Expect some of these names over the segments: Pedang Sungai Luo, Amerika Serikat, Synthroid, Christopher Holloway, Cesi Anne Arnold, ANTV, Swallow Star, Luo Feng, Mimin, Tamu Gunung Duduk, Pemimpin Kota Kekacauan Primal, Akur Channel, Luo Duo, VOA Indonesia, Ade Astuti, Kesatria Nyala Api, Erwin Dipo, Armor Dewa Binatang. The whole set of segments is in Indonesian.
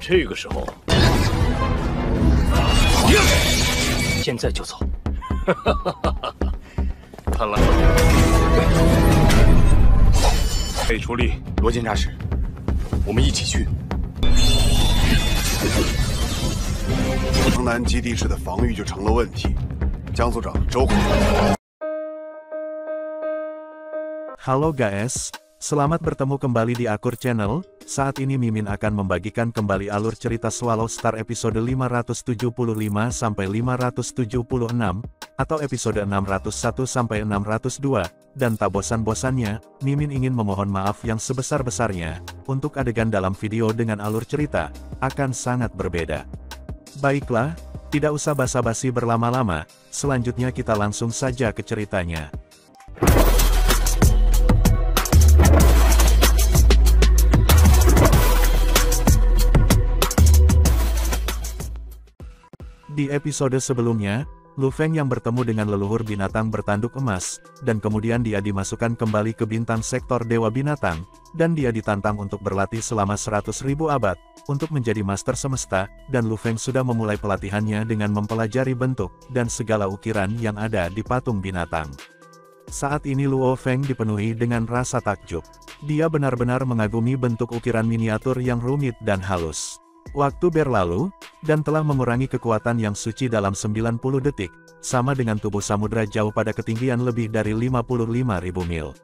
这个时候，现在就走。看来北出力罗监察使，我们一起去。城南基地市的防御就成了问题。江组长，周虎。Halo guys, selamat bertemu kembali di Akur Channel. Saat ini Mimin akan membagikan kembali alur cerita Swallow Star episode 575-576 atau episode 601-602, dan tak bosan-bosannya, Mimin ingin memohon maaf yang sebesar-besarnya untuk adegan dalam video dengan alur cerita akan sangat berbeda. Baiklah, tidak usah basa-basi berlama-lama, selanjutnya kita langsung saja ke ceritanya. Di episode sebelumnya, Luo Feng yang bertemu dengan leluhur binatang bertanduk emas, dan kemudian dia dimasukkan kembali ke bintang sektor Dewa Binatang, dan dia ditantang untuk berlatih selama 100.000 abad, untuk menjadi master semesta, dan Luo Feng sudah memulai pelatihannya dengan mempelajari bentuk, dan segala ukiran yang ada di patung binatang. Saat ini Luo Feng dipenuhi dengan rasa takjub. Dia benar-benar mengagumi bentuk ukiran miniatur yang rumit dan halus. Waktu berlalu, dan telah mengurangi kekuatan yang suci dalam 90 detik, sama dengan tubuh samudera jauh pada ketinggian lebih dari 55.000 mil.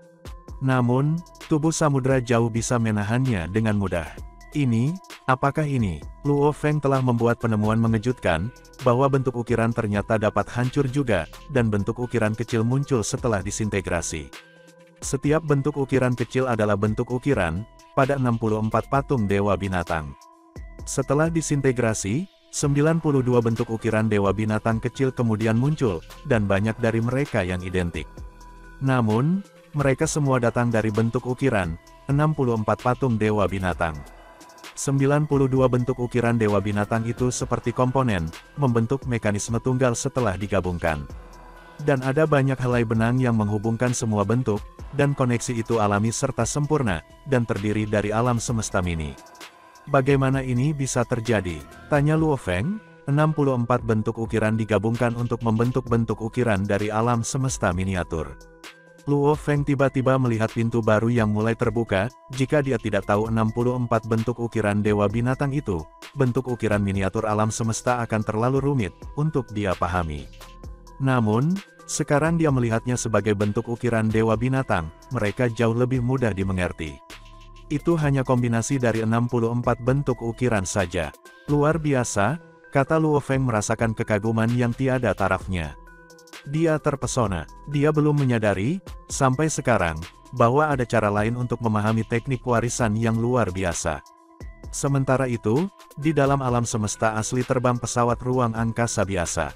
Namun, tubuh samudera jauh bisa menahannya dengan mudah. Ini, apakah ini? Luo Feng telah membuat penemuan mengejutkan, bahwa bentuk ukiran ternyata dapat hancur juga, dan bentuk ukiran kecil muncul setelah disintegrasi. Setiap bentuk ukiran kecil adalah bentuk ukiran, pada 64 patung Dewa Binatang. Setelah disintegrasi, 92 bentuk ukiran Dewa Binatang kecil kemudian muncul, dan banyak dari mereka yang identik. Namun, mereka semua datang dari bentuk ukiran, 64 patung Dewa Binatang. 92 bentuk ukiran Dewa Binatang itu seperti komponen, membentuk mekanisme tunggal setelah digabungkan. Dan ada banyak helai benang yang menghubungkan semua bentuk, dan koneksi itu alami serta sempurna, dan terdiri dari alam semesta mini. Bagaimana ini bisa terjadi? Tanya Luo Feng. 64 bentuk ukiran digabungkan untuk membentuk bentuk ukiran dari alam semesta miniatur. Luo Feng tiba-tiba melihat pintu baru yang mulai terbuka, jika dia tidak tahu 64 bentuk ukiran Dewa Binatang itu, bentuk ukiran miniatur alam semesta akan terlalu rumit untuk dia pahami. Namun, sekarang dia melihatnya sebagai bentuk ukiran Dewa Binatang, mereka jauh lebih mudah dimengerti. Itu hanya kombinasi dari 64 bentuk ukiran saja. Luar biasa, kata Luo Feng merasakan kekaguman yang tiada tarafnya. Dia terpesona. Dia belum menyadari, sampai sekarang, bahwa ada cara lain untuk memahami teknik warisan yang luar biasa. Sementara itu, di dalam alam semesta asli terbang pesawat ruang angkasa biasa.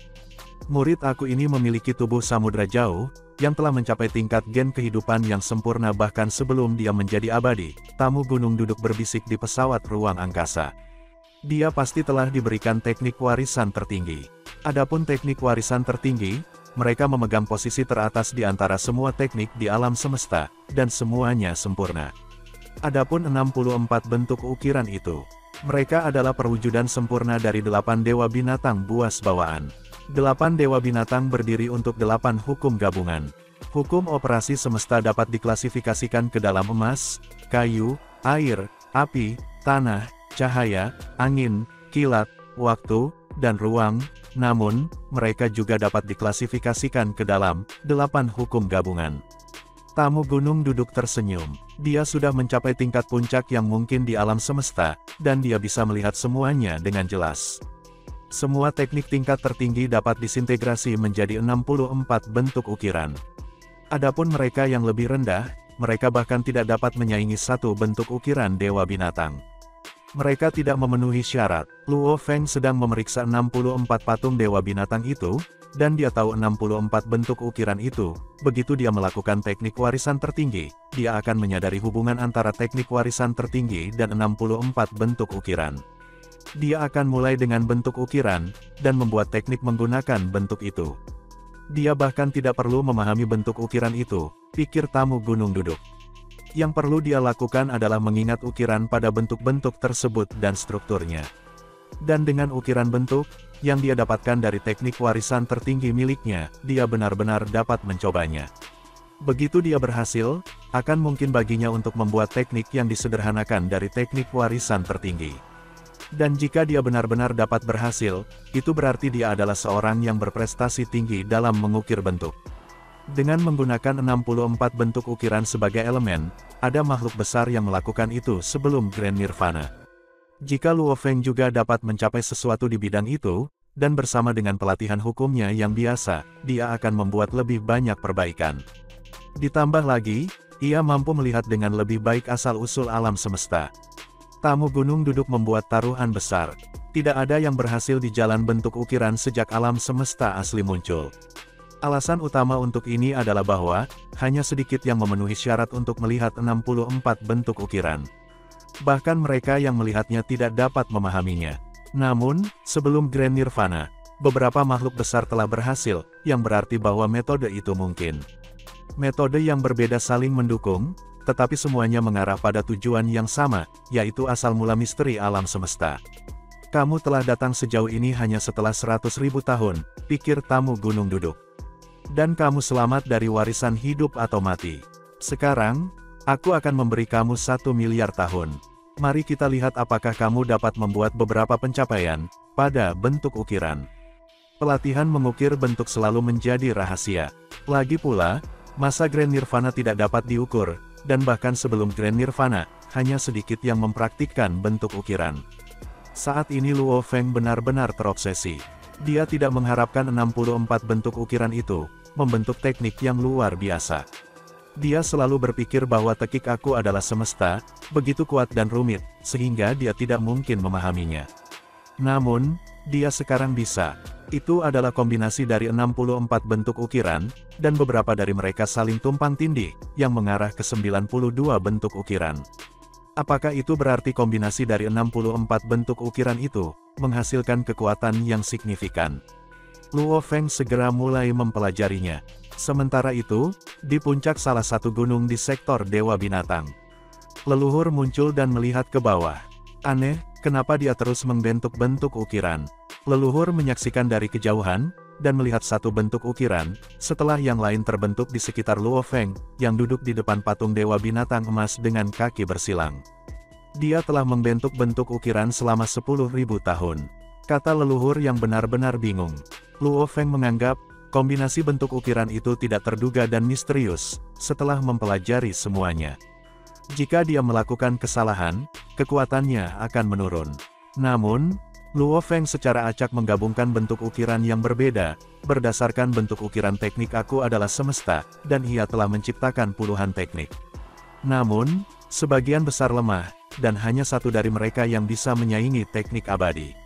Murid aku ini memiliki tubuh samudera jauh, yang telah mencapai tingkat gen kehidupan yang sempurna bahkan sebelum dia menjadi abadi, Tamu Gunung Duduk berbisik di pesawat ruang angkasa. Dia pasti telah diberikan teknik warisan tertinggi. Adapun teknik warisan tertinggi, mereka memegang posisi teratas di antara semua teknik di alam semesta, dan semuanya sempurna. Adapun 64 bentuk ukiran itu, mereka adalah perwujudan sempurna dari 8 Dewa Binatang buas bawaan. 8 Dewa Binatang berdiri untuk 8 hukum gabungan. Hukum operasi semesta dapat diklasifikasikan ke dalam emas, kayu, air, api, tanah, cahaya, angin, kilat, waktu, dan ruang, namun, mereka juga dapat diklasifikasikan ke dalam 8 hukum gabungan. Tamu Gunung Duduk tersenyum. Dia sudah mencapai tingkat puncak yang mungkin di alam semesta, dan dia bisa melihat semuanya dengan jelas. Semua teknik tingkat tertinggi dapat disintegrasi menjadi 64 bentuk ukiran. Adapun mereka yang lebih rendah, mereka bahkan tidak dapat menyaingi satu bentuk ukiran Dewa Binatang. Mereka tidak memenuhi syarat. Luo Feng sedang memeriksa 64 patung Dewa Binatang itu, dan dia tahu 64 bentuk ukiran itu. Begitu dia melakukan teknik warisan tertinggi, dia akan menyadari hubungan antara teknik warisan tertinggi dan 64 bentuk ukiran. Dia akan mulai dengan bentuk ukiran, dan membuat teknik menggunakan bentuk itu. Dia bahkan tidak perlu memahami bentuk ukiran itu, pikir Tamu Gunung Duduk. yang perlu dia lakukan adalah mengingat ukiran pada bentuk-bentuk tersebut dan strukturnya. Dan dengan ukiran bentuk yang dia dapatkan dari teknik warisan tertinggi miliknya, dia benar-benar dapat mencobanya. Begitu dia berhasil, akan mungkin baginya untuk membuat teknik yang disederhanakan dari teknik warisan tertinggi. Dan jika dia benar-benar dapat berhasil, itu berarti dia adalah seorang yang berprestasi tinggi dalam mengukir bentuk. Dengan menggunakan 64 bentuk ukiran sebagai elemen, ada makhluk besar yang melakukan itu sebelum Grand Nirvana. Jika Luo Feng juga dapat mencapai sesuatu di bidang itu, dan bersama dengan pelatihan hukumnya yang biasa, dia akan membuat lebih banyak perbaikan. Ditambah lagi, ia mampu melihat dengan lebih baik asal-usul alam semesta. Tamu Gunung Duduk membuat taruhan besar. Tidak ada yang berhasil di jalan bentuk ukiran sejak alam semesta asli muncul. Alasan utama untuk ini adalah bahwa, hanya sedikit yang memenuhi syarat untuk melihat 64 bentuk ukiran. Bahkan mereka yang melihatnya tidak dapat memahaminya. Namun, sebelum Grand Nirvana, beberapa makhluk besar telah berhasil, yang berarti bahwa metode itu mungkin. Metode yang berbeda saling mendukung, tetapi semuanya mengarah pada tujuan yang sama, yaitu asal mula misteri alam semesta. Kamu telah datang sejauh ini hanya setelah 100.000 tahun, pikir Tamu Gunung Duduk. Dan kamu selamat dari warisan hidup atau mati. Sekarang, aku akan memberi kamu 1 miliar tahun. Mari kita lihat apakah kamu dapat membuat beberapa pencapaian pada bentuk ukiran. Pelatihan mengukir bentuk selalu menjadi rahasia. Lagi pula, masa Grand Nirvana tidak dapat diukur, dan bahkan sebelum Grand Nirvana, hanya sedikit yang mempraktikkan bentuk ukiran. Saat ini Luo Feng benar-benar terobsesi. Dia tidak mengharapkan 64 bentuk ukiran itu membentuk teknik yang luar biasa. Dia selalu berpikir bahwa tekik aku adalah semesta, begitu kuat dan rumit, sehingga dia tidak mungkin memahaminya. Namun, dia sekarang bisa. Itu adalah kombinasi dari 64 bentuk ukiran, dan beberapa dari mereka saling tumpang tindih, yang mengarah ke 92 bentuk ukiran. Apakah itu berarti kombinasi dari 64 bentuk ukiran itu menghasilkan kekuatan yang signifikan? Luo Feng segera mulai mempelajarinya. Sementara itu, di puncak salah satu gunung di sektor Dewa Binatang, leluhur muncul dan melihat ke bawah. Aneh, kenapa dia terus membentuk bentuk ukiran? Leluhur menyaksikan dari kejauhan, dan melihat satu bentuk ukiran, setelah yang lain terbentuk di sekitar Luo Feng, yang duduk di depan patung Dewa Binatang Emas dengan kaki bersilang. Dia telah membentuk bentuk ukiran selama 10.000 tahun. Kata leluhur yang benar-benar bingung. Luo Feng menganggap, kombinasi bentuk ukiran itu tidak terduga dan misterius, setelah mempelajari semuanya. Jika dia melakukan kesalahan, kekuatannya akan menurun. Namun, Luo Feng secara acak menggabungkan bentuk ukiran yang berbeda, berdasarkan bentuk ukiran teknik aku adalah semesta, dan ia telah menciptakan puluhan teknik. Namun, sebagian besar lemah, dan hanya satu dari mereka yang bisa menyaingi teknik abadi.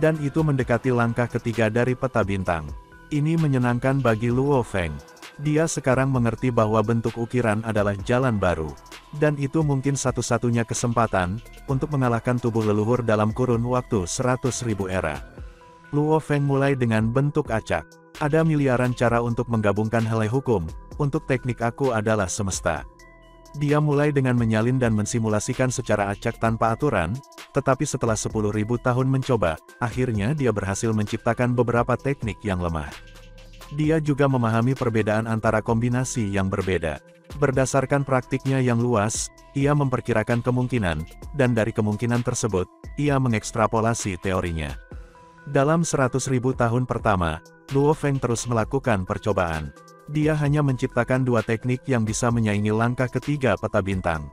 Dan itu mendekati langkah ketiga dari peta bintang. Ini menyenangkan bagi Luo Feng. Dia sekarang mengerti bahwa bentuk ukiran adalah jalan baru. Dan itu mungkin satu-satunya kesempatan untuk mengalahkan tubuh leluhur dalam kurun waktu 100.000 era. Luo Feng mulai dengan bentuk acak. Ada miliaran cara untuk menggabungkan helai hukum untuk teknik aku adalah semesta. Dia mulai dengan menyalin dan mensimulasikan secara acak tanpa aturan, tetapi setelah 10.000 tahun mencoba, akhirnya dia berhasil menciptakan beberapa teknik yang lemah. Dia juga memahami perbedaan antara kombinasi yang berbeda. Berdasarkan praktiknya yang luas, ia memperkirakan kemungkinan, dan dari kemungkinan tersebut, ia mengekstrapolasi teorinya. Dalam 100.000 tahun pertama, Luo Feng terus melakukan percobaan. Dia hanya menciptakan 2 teknik yang bisa menyaingi langkah ketiga peta bintang.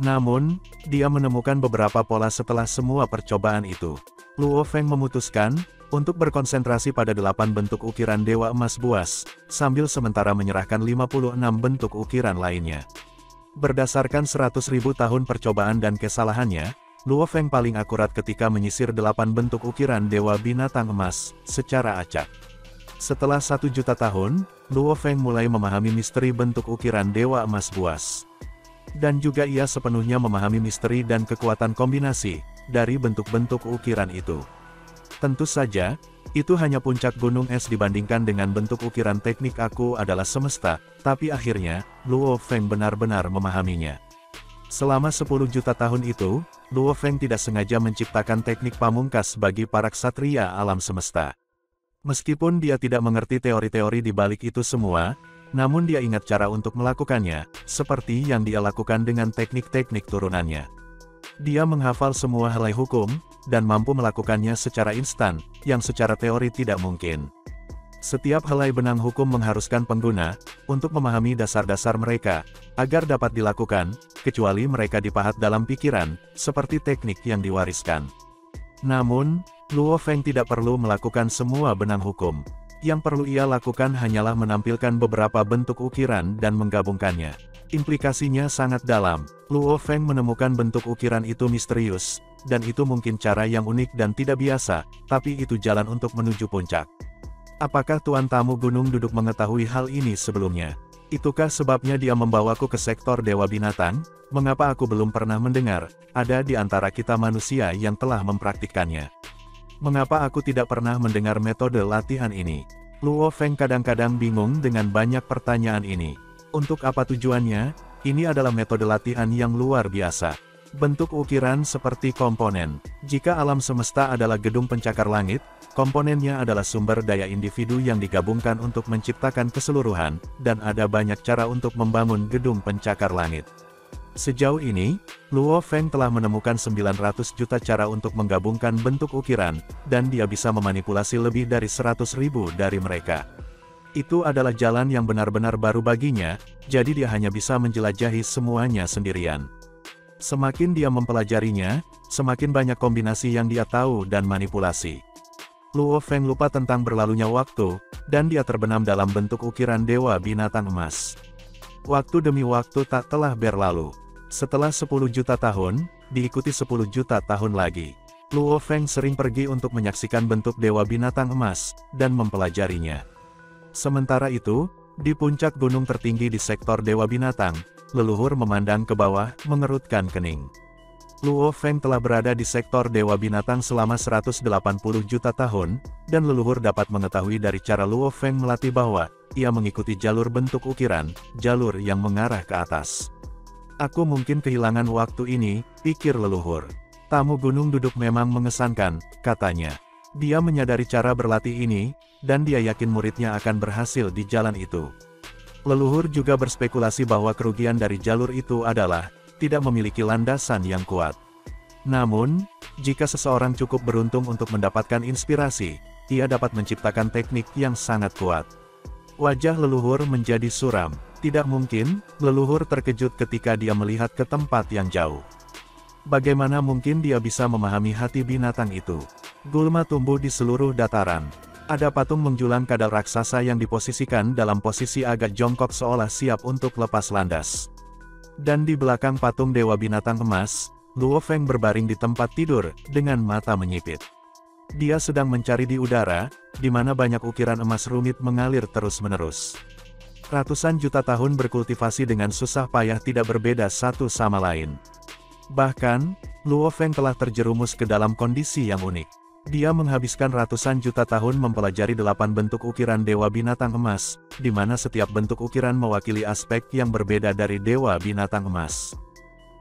Namun, dia menemukan beberapa pola setelah semua percobaan itu. Luo Feng memutuskan untuk berkonsentrasi pada 8 bentuk ukiran Dewa Emas Buas, sambil sementara menyerahkan 56 bentuk ukiran lainnya. Berdasarkan 100.000 tahun percobaan dan kesalahannya, Luo Feng paling akurat ketika menyisir 8 bentuk ukiran Dewa Binatang Emas, secara acak. Setelah 1.000.000 tahun, Luo Feng mulai memahami misteri bentuk ukiran Dewa Emas Buas. Dan juga ia sepenuhnya memahami misteri dan kekuatan kombinasi dari bentuk-bentuk ukiran itu. Tentu saja, itu hanya puncak gunung es dibandingkan dengan bentuk ukiran teknik aku adalah semesta, tapi akhirnya, Luo Feng benar-benar memahaminya. Selama 10 juta tahun itu, Luo Feng tidak sengaja menciptakan teknik pamungkas bagi para ksatria alam semesta. Meskipun dia tidak mengerti teori-teori di balik itu semua, namun dia ingat cara untuk melakukannya, seperti yang dia lakukan dengan teknik-teknik turunannya. Dia menghafal semua helai hukum, dan mampu melakukannya secara instan, yang secara teori tidak mungkin. Setiap helai benang hukum mengharuskan pengguna, untuk memahami dasar-dasar mereka, agar dapat dilakukan, kecuali mereka dipahat dalam pikiran, seperti teknik yang diwariskan. Namun, Luo Feng tidak perlu melakukan semua benang hukum. Yang perlu ia lakukan hanyalah menampilkan beberapa bentuk ukiran dan menggabungkannya. Implikasinya sangat dalam. Luo Feng menemukan bentuk ukiran itu misterius, dan itu mungkin cara yang unik dan tidak biasa, tapi itu jalan untuk menuju puncak. Apakah Tuan Tamu Gunung Duduk mengetahui hal ini sebelumnya? Itukah sebabnya dia membawaku ke sektor Dewa Binatang? Mengapa aku belum pernah mendengar, ada di antara kita manusia yang telah mempraktikkannya? Mengapa aku tidak pernah mendengar metode latihan ini? Luo Feng kadang-kadang bingung dengan banyak pertanyaan ini. Untuk apa tujuannya? Ini adalah metode latihan yang luar biasa. Bentuk ukiran seperti komponen. Jika alam semesta adalah gedung pencakar langit, komponennya adalah sumber daya individu yang digabungkan untuk menciptakan keseluruhan, dan ada banyak cara untuk membangun gedung pencakar langit. Sejauh ini, Luo Feng telah menemukan 900 juta cara untuk menggabungkan bentuk ukiran, dan dia bisa memanipulasi lebih dari 100.000 dari mereka. Itu adalah jalan yang benar-benar baru baginya, jadi dia hanya bisa menjelajahi semuanya sendirian. Semakin dia mempelajarinya, semakin banyak kombinasi yang dia tahu dan manipulasi. Luo Feng lupa tentang berlalunya waktu, dan dia terbenam dalam bentuk ukiran Dewa Binatang Emas. Waktu demi waktu tak telah berlalu. Setelah 10 juta tahun, diikuti 10 juta tahun lagi. Luo Feng sering pergi untuk menyaksikan bentuk Dewa Binatang Emas, dan mempelajarinya. Sementara itu, di puncak gunung tertinggi di sektor Dewa Binatang, leluhur memandang ke bawah, mengerutkan kening. Luo Feng telah berada di sektor Dewa Binatang selama 180 juta tahun, dan leluhur dapat mengetahui dari cara Luo Feng melatih bahwa, ia mengikuti jalur bentuk ukiran, jalur yang mengarah ke atas. Aku mungkin kehilangan waktu ini, pikir leluhur. Tamu Gunung Duduk memang mengesankan, katanya. Dia menyadari cara berlatih ini, dan dia yakin muridnya akan berhasil di jalan itu. Leluhur juga berspekulasi bahwa kerugian dari jalur itu adalah, tidak memiliki landasan yang kuat. Namun, jika seseorang cukup beruntung untuk mendapatkan inspirasi, ia dapat menciptakan teknik yang sangat kuat. Wajah leluhur menjadi suram. Tidak mungkin, leluhur terkejut ketika dia melihat ke tempat yang jauh. Bagaimana mungkin dia bisa memahami hati binatang itu? Gulma tumbuh di seluruh dataran. Ada patung menjulang kadal raksasa yang diposisikan dalam posisi agak jongkok seolah siap untuk lepas landas. Dan di belakang patung Dewa Binatang Emas, Luo Feng berbaring di tempat tidur, dengan mata menyipit. Dia sedang mencari di udara, di mana banyak ukiran emas rumit mengalir terus-menerus. Ratusan juta tahun berkultivasi dengan susah payah tidak berbeda satu sama lain. Bahkan, Luo Feng telah terjerumus ke dalam kondisi yang unik. Dia menghabiskan ratusan juta tahun mempelajari 8 bentuk ukiran Dewa Binatang Emas, di mana setiap bentuk ukiran mewakili aspek yang berbeda dari Dewa Binatang Emas.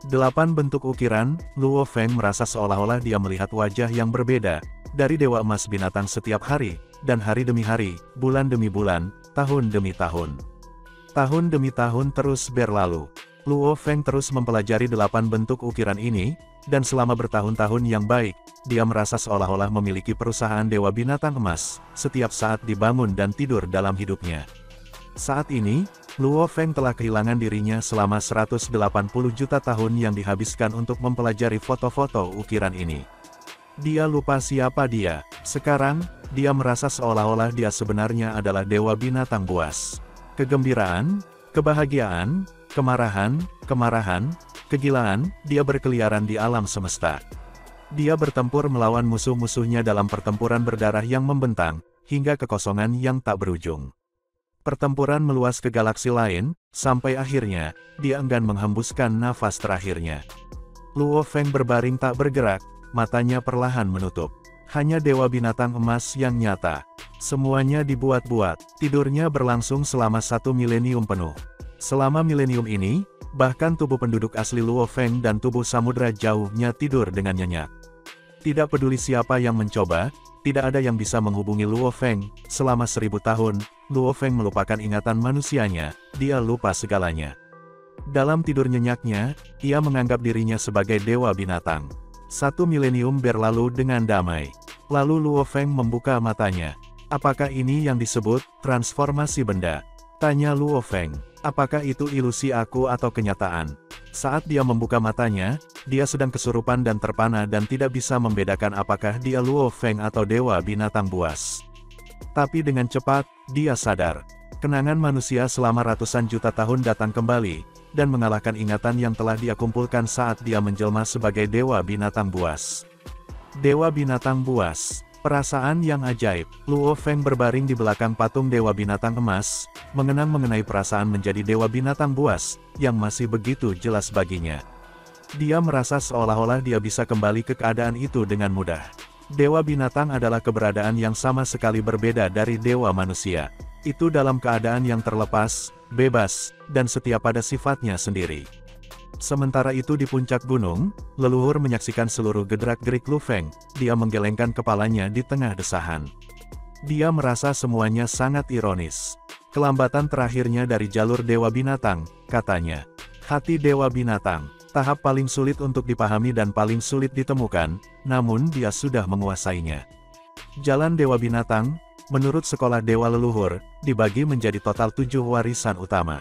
8 bentuk ukiran, Luo Feng merasa seolah-olah dia melihat wajah yang berbeda, dari Dewa Emas Binatang setiap hari, dan hari demi hari, bulan demi bulan, tahun demi tahun. Tahun demi tahun terus berlalu. Luo Feng terus mempelajari 8 bentuk ukiran ini, dan selama bertahun-tahun yang baik, dia merasa seolah-olah memiliki perusahaan Dewa Binatang Emas, setiap saat dibangun dan tidur dalam hidupnya. Saat ini, Luo Feng telah kehilangan dirinya selama 180 juta tahun yang dihabiskan untuk mempelajari foto-foto ukiran ini. Dia lupa siapa dia. Sekarang, dia merasa seolah-olah dia sebenarnya adalah Dewa Binatang Buas. Kegembiraan, kebahagiaan, kemarahan, kegilaan, dia berkeliaran di alam semesta. Dia bertempur melawan musuh-musuhnya dalam pertempuran berdarah yang membentang, hingga kekosongan yang tak berujung. Pertempuran meluas ke galaksi lain, sampai akhirnya, dia enggan menghembuskan nafas terakhirnya. Luo Feng berbaring tak bergerak, matanya perlahan menutup. hanya dewa binatang emas yang nyata. Semuanya dibuat-buat, tidurnya berlangsung selama satu milenium penuh. Selama milenium ini, bahkan tubuh penduduk asli Luo Feng dan tubuh samudra jauhnya tidur dengan nyenyak. Tidak peduli siapa yang mencoba, tidak ada yang bisa menghubungi Luo Feng. Selama 1000 tahun, Luo Feng melupakan ingatan manusianya, dia lupa segalanya. Dalam tidur nyenyaknya, ia menganggap dirinya sebagai dewa binatang. Satu milenium berlalu dengan damai. Lalu Luo Feng membuka matanya. Apakah ini yang disebut transformasi benda? Tanya Luo Feng. Apakah itu ilusi aku atau kenyataan? Saat dia membuka matanya, dia sedang kesurupan dan terpana dan tidak bisa membedakan apakah dia Luo Feng atau dewa binatang buas. Tapi dengan cepat, dia sadar. Kenangan manusia selama ratusan juta tahun datang kembali, dan mengalahkan ingatan yang telah dia kumpulkan saat dia menjelma sebagai dewa binatang buas. Dewa binatang buas. Perasaan yang ajaib. Luo Feng berbaring di belakang patung dewa binatang emas, mengenang mengenai perasaan menjadi dewa binatang buas, yang masih begitu jelas baginya. Dia merasa seolah-olah dia bisa kembali ke keadaan itu dengan mudah. Dewa binatang adalah keberadaan yang sama sekali berbeda dari dewa manusia. Itu dalam keadaan yang terlepas, bebas, dan setia pada sifatnya sendiri. Sementara itu di puncak gunung, leluhur menyaksikan seluruh gedrak-gerik Luo Feng. Dia menggelengkan kepalanya di tengah desahan. Dia merasa semuanya sangat ironis. Kelambatan terakhirnya dari jalur dewa binatang, katanya. Hati dewa binatang, tahap paling sulit untuk dipahami dan paling sulit ditemukan, namun dia sudah menguasainya. Jalan dewa binatang, menurut sekolah dewa leluhur, dibagi menjadi total 7 warisan utama.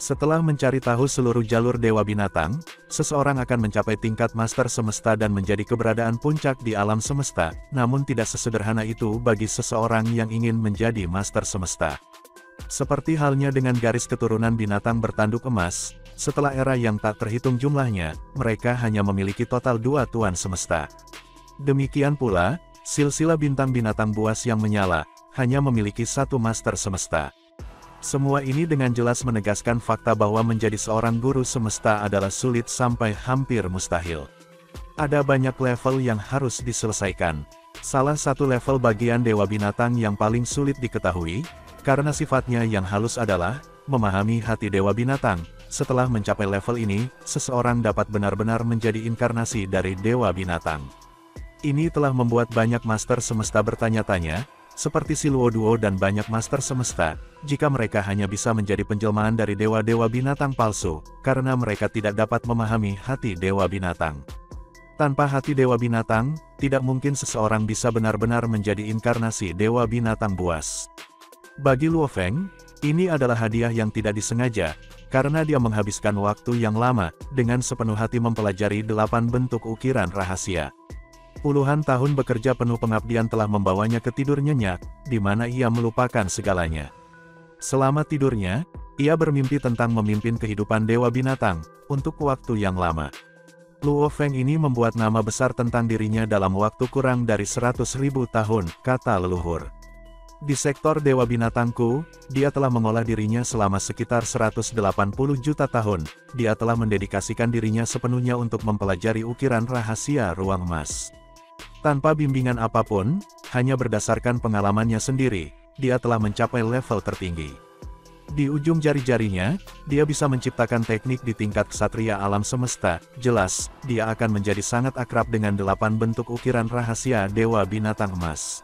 Setelah mencari tahu seluruh jalur dewa binatang, seseorang akan mencapai tingkat master semesta dan menjadi keberadaan puncak di alam semesta, namun tidak sesederhana itu bagi seseorang yang ingin menjadi master semesta. Seperti halnya dengan garis keturunan binatang bertanduk emas, setelah era yang tak terhitung jumlahnya, mereka hanya memiliki total 2 tuan semesta. Demikian pula, silsilah bintang binatang buas yang menyala, hanya memiliki 1 master semesta. Semua ini dengan jelas menegaskan fakta bahwa menjadi seorang guru semesta adalah sulit sampai hampir mustahil. Ada banyak level yang harus diselesaikan. Salah satu level bagian dewa binatang yang paling sulit diketahui, karena sifatnya yang halus adalah memahami hati dewa binatang. Setelah mencapai level ini, seseorang dapat benar-benar menjadi inkarnasi dari dewa binatang. Ini telah membuat banyak master semesta bertanya-tanya, seperti si Luo Duo dan banyak master semesta, jika mereka hanya bisa menjadi penjelmaan dari dewa-dewa binatang palsu, karena mereka tidak dapat memahami hati dewa binatang. Tanpa hati dewa binatang, tidak mungkin seseorang bisa benar-benar menjadi inkarnasi dewa binatang buas. Bagi Luo Feng, ini adalah hadiah yang tidak disengaja, karena dia menghabiskan waktu yang lama, dengan sepenuh hati mempelajari 8 bentuk ukiran rahasia. Puluhan tahun bekerja penuh pengabdian telah membawanya ke tidur nyenyak, di mana ia melupakan segalanya. Selama tidurnya, ia bermimpi tentang memimpin kehidupan dewa binatang, untuk waktu yang lama. Luo Feng ini membuat nama besar tentang dirinya dalam waktu kurang dari 100.000 tahun, kata leluhur. Di sektor dewa binatangku, dia telah mengolah dirinya selama sekitar 180 juta tahun, dia telah mendedikasikan dirinya sepenuhnya untuk mempelajari ukiran rahasia ruang emas. Tanpa bimbingan apapun, hanya berdasarkan pengalamannya sendiri, dia telah mencapai level tertinggi. Di ujung jari-jarinya, dia bisa menciptakan teknik di tingkat kesatria alam semesta. Jelas, dia akan menjadi sangat akrab dengan 8 bentuk ukiran rahasia dewa binatang emas.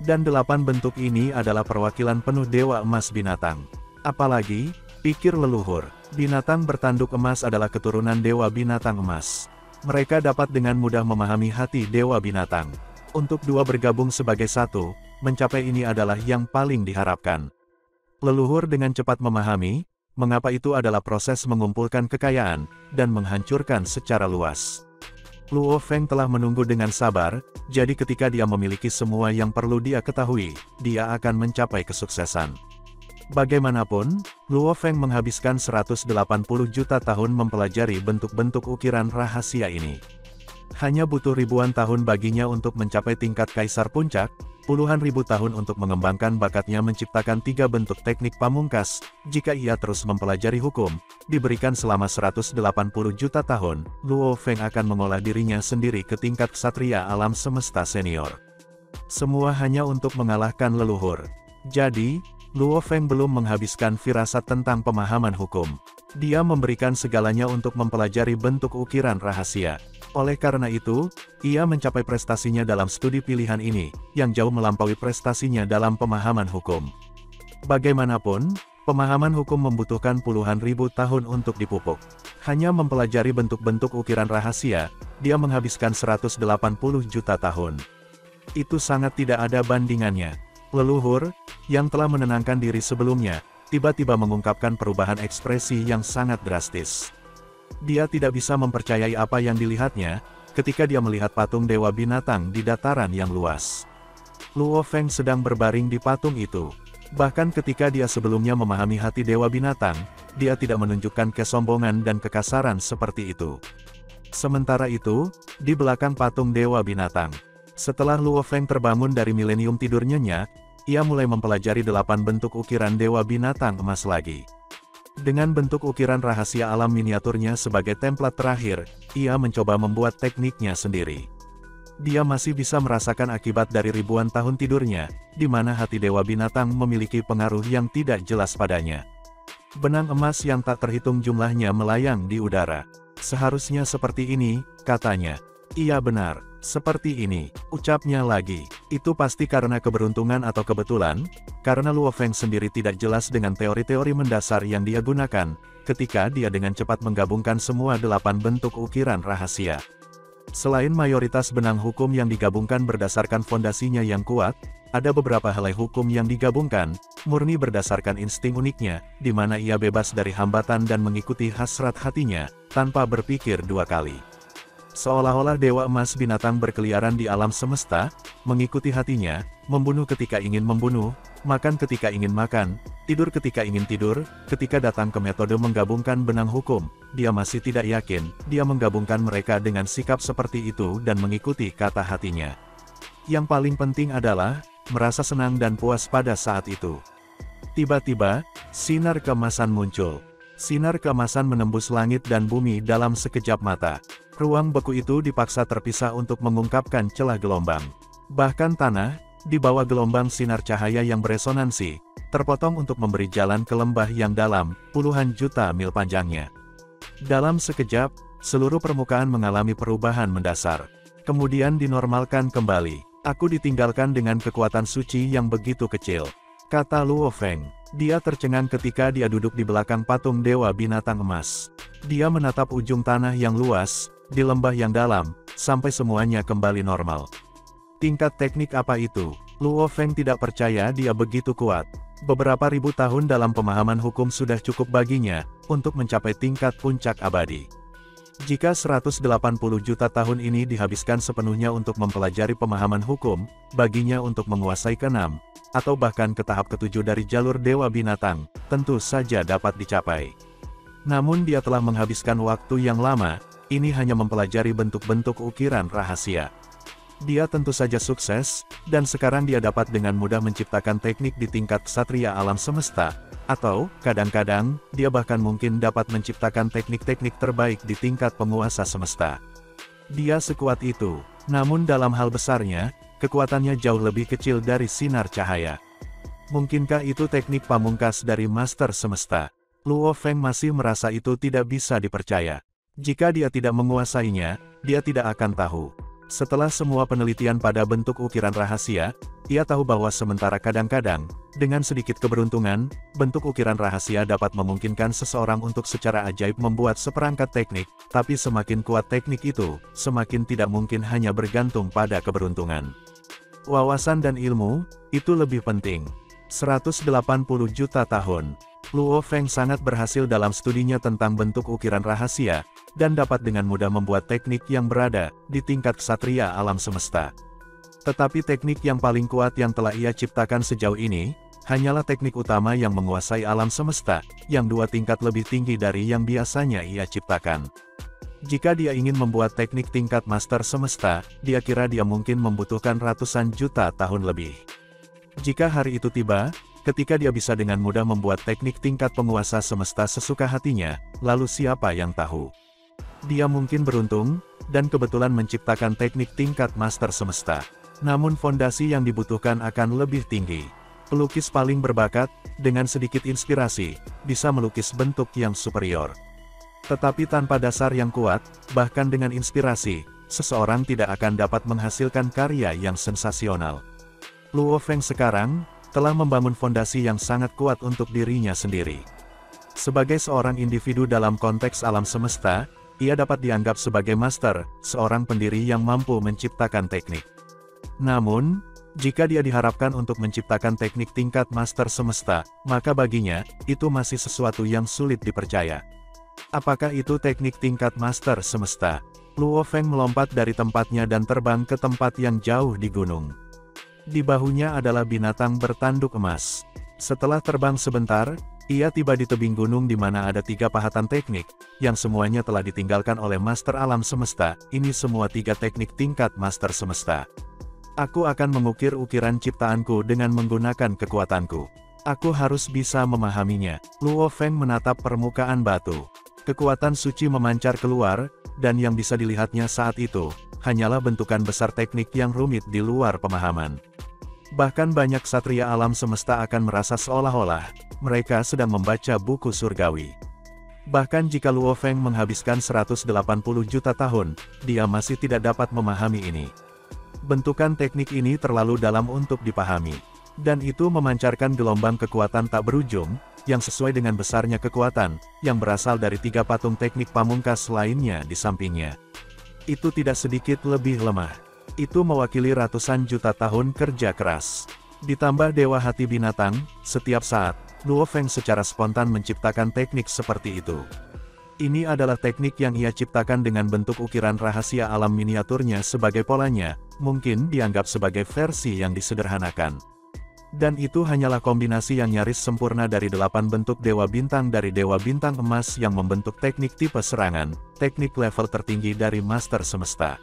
Dan 8 bentuk ini adalah perwakilan penuh dewa emas binatang. Apalagi, pikir leluhur, binatang bertanduk emas adalah keturunan dewa binatang emas. Mereka dapat dengan mudah memahami hati dewa binatang. Untuk 2 bergabung sebagai satu, mencapai ini adalah yang paling diharapkan. Leluhur dengan cepat memahami, mengapa itu adalah proses mengumpulkan kekayaan, dan menghancurkan secara luas. Luo Feng telah menunggu dengan sabar, jadi ketika dia memiliki semua yang perlu dia ketahui, dia akan mencapai kesuksesan. Bagaimanapun, Luo Feng menghabiskan 180 juta tahun mempelajari bentuk-bentuk ukiran rahasia ini. Hanya butuh ribuan tahun baginya untuk mencapai tingkat kaisar puncak, puluhan ribu tahun untuk mengembangkan bakatnya menciptakan 3 bentuk teknik pamungkas. Jika ia terus mempelajari hukum, diberikan selama 180 juta tahun, Luo Feng akan mengolah dirinya sendiri ke tingkat kesatria alam semesta senior. Semua hanya untuk mengalahkan leluhur. Jadi, Luo Feng belum menghabiskan firasat tentang pemahaman hukum. Dia memberikan segalanya untuk mempelajari bentuk ukiran rahasia. Oleh karena itu, ia mencapai prestasinya dalam studi pilihan ini, yang jauh melampaui prestasinya dalam pemahaman hukum. Bagaimanapun, pemahaman hukum membutuhkan puluhan ribu tahun untuk dipupuk. Hanya mempelajari bentuk-bentuk ukiran rahasia, dia menghabiskan 180 juta tahun. Itu sangat tidak ada bandingannya. Leluhur, yang telah menenangkan diri sebelumnya, tiba-tiba mengungkapkan perubahan ekspresi yang sangat drastis. Dia tidak bisa mempercayai apa yang dilihatnya, ketika dia melihat patung Dewa Binatang di dataran yang luas. Luo Feng sedang berbaring di patung itu. Bahkan ketika dia sebelumnya memahami hati Dewa Binatang, dia tidak menunjukkan kesombongan dan kekasaran seperti itu. Sementara itu, di belakang patung Dewa Binatang, setelah Luo Feng terbangun dari milenium tidur nyenyak, ia mulai mempelajari 8 bentuk ukiran Dewa Binatang emas lagi. Dengan bentuk ukiran rahasia alam miniaturnya sebagai template terakhir, ia mencoba membuat tekniknya sendiri. Dia masih bisa merasakan akibat dari ribuan tahun tidurnya, di mana hati Dewa Binatang memiliki pengaruh yang tidak jelas padanya. Benang emas yang tak terhitung jumlahnya melayang di udara. "Seharusnya seperti ini," katanya. "Iya benar. Seperti ini," ucapnya lagi. Itu pasti karena keberuntungan atau kebetulan, karena Luo Feng sendiri tidak jelas dengan teori-teori mendasar yang dia gunakan, ketika dia dengan cepat menggabungkan semua 8 bentuk ukiran rahasia. Selain mayoritas benang hukum yang digabungkan berdasarkan fondasinya yang kuat, ada beberapa helai hukum yang digabungkan, murni berdasarkan insting uniknya, di mana ia bebas dari hambatan dan mengikuti hasrat hatinya, tanpa berpikir dua kali. Seolah-olah Dewa Emas Binatang berkeliaran di alam semesta, mengikuti hatinya, membunuh ketika ingin membunuh, makan ketika ingin makan, tidur ketika ingin tidur. Ketika datang ke metode menggabungkan benang hukum, dia masih tidak yakin, dia menggabungkan mereka dengan sikap seperti itu dan mengikuti kata hatinya. Yang paling penting adalah, merasa senang dan puas pada saat itu. Tiba-tiba, sinar keemasan muncul. Sinar keemasan menembus langit dan bumi dalam sekejap mata. Ruang beku itu dipaksa terpisah untuk mengungkapkan celah gelombang. Bahkan tanah, di bawah gelombang sinar cahaya yang beresonansi, terpotong untuk memberi jalan ke lembah yang dalam, puluhan juta mil panjangnya. Dalam sekejap, seluruh permukaan mengalami perubahan mendasar. Kemudian dinormalkan kembali. "Aku ditinggalkan dengan kekuatan suci yang begitu kecil," kata Luo Feng. Dia tercengang ketika dia duduk di belakang patung Dewa Binatang Emas. Dia menatap ujung tanah yang luas, di lembah yang dalam, sampai semuanya kembali normal. "Tingkat teknik apa itu?" Luo Feng tidak percaya dia begitu kuat. Beberapa ribu tahun dalam pemahaman hukum sudah cukup baginya, untuk mencapai tingkat puncak abadi. Jika 180 juta tahun ini dihabiskan sepenuhnya untuk mempelajari pemahaman hukum, baginya untuk menguasai ke-6, atau bahkan ke tahap ke-7 dari jalur Dewa Binatang, tentu saja dapat dicapai. Namun dia telah menghabiskan waktu yang lama, ini hanya mempelajari bentuk-bentuk ukiran rahasia. Dia tentu saja sukses, dan sekarang dia dapat dengan mudah menciptakan teknik di tingkat kesatria alam semesta, atau, kadang-kadang, dia bahkan mungkin dapat menciptakan teknik-teknik terbaik di tingkat penguasa semesta. Dia sekuat itu, namun dalam hal besarnya, kekuatannya jauh lebih kecil dari sinar cahaya. Mungkinkah itu teknik pamungkas dari master semesta? Luo Feng masih merasa itu tidak bisa dipercaya. Jika dia tidak menguasainya, dia tidak akan tahu. Setelah semua penelitian pada bentuk ukiran rahasia, ia tahu bahwa sementara kadang-kadang, dengan sedikit keberuntungan, bentuk ukiran rahasia dapat memungkinkan seseorang untuk secara ajaib membuat seperangkat teknik, tapi semakin kuat teknik itu, semakin tidak mungkin hanya bergantung pada keberuntungan. Wawasan dan ilmu, itu lebih penting. 180 juta tahun. Luo Feng sangat berhasil dalam studinya tentang bentuk ukiran rahasia, dan dapat dengan mudah membuat teknik yang berada di tingkat kesatria alam semesta. Tetapi teknik yang paling kuat yang telah ia ciptakan sejauh ini, hanyalah teknik utama yang menguasai alam semesta, yang 2 tingkat lebih tinggi dari yang biasanya ia ciptakan. Jika dia ingin membuat teknik tingkat master semesta, dia kira dia mungkin membutuhkan ratusan juta tahun lebih. Jika hari itu tiba, ketika dia bisa dengan mudah membuat teknik tingkat penguasa semesta sesuka hatinya, lalu siapa yang tahu? Dia mungkin beruntung, dan kebetulan menciptakan teknik tingkat master semesta. namun fondasi yang dibutuhkan akan lebih tinggi. Pelukis paling berbakat, dengan sedikit inspirasi, bisa melukis bentuk yang superior. Tetapi tanpa dasar yang kuat, bahkan dengan inspirasi, seseorang tidak akan dapat menghasilkan karya yang sensasional. Luo Feng sekarang telah membangun fondasi yang sangat kuat untuk dirinya sendiri. Sebagai seorang individu dalam konteks alam semesta, ia dapat dianggap sebagai master, seorang pendiri yang mampu menciptakan teknik. Namun, jika dia diharapkan untuk menciptakan teknik tingkat master semesta, maka baginya, itu masih sesuatu yang sulit dipercaya. Apakah itu teknik tingkat master semesta? Luo Feng melompat dari tempatnya dan terbang ke tempat yang jauh di gunung. Di bahunya adalah binatang bertanduk emas. Setelah terbang sebentar, ia tiba di tebing gunung di mana ada 3 pahatan teknik, yang semuanya telah ditinggalkan oleh Master Alam Semesta. Ini semua 3 teknik tingkat Master Semesta. Aku akan mengukir ukiran ciptaanku dengan menggunakan kekuatanku. Aku harus bisa memahaminya. Luo Feng menatap permukaan batu. Kekuatan suci memancar keluar, dan yang bisa dilihatnya saat itu, hanyalah bentukan besar teknik yang rumit di luar pemahaman. Bahkan banyak satria alam semesta akan merasa seolah-olah mereka sedang membaca buku surgawi. Bahkan jika Luo Feng menghabiskan 180 juta tahun, dia masih tidak dapat memahami ini. Bentukan teknik ini terlalu dalam untuk dipahami. Dan itu memancarkan gelombang kekuatan tak berujung, yang sesuai dengan besarnya kekuatan, yang berasal dari 3 patung teknik pamungkas lainnya di sampingnya. Itu tidak sedikit lebih lemah. Itu mewakili ratusan juta tahun kerja keras. Ditambah dewa hati binatang, setiap saat, Luo Feng secara spontan menciptakan teknik seperti itu. Ini adalah teknik yang ia ciptakan dengan bentuk ukiran rahasia alam miniaturnya sebagai polanya, mungkin dianggap sebagai versi yang disederhanakan. Dan itu hanyalah kombinasi yang nyaris sempurna dari 8 bentuk dewa bintang emas yang membentuk teknik tipe serangan, teknik level tertinggi dari master semesta.